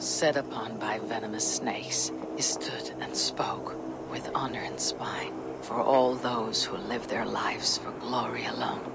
set upon by venomous snakes, he stood and spoke with honor and spine for all those who live their lives for glory alone.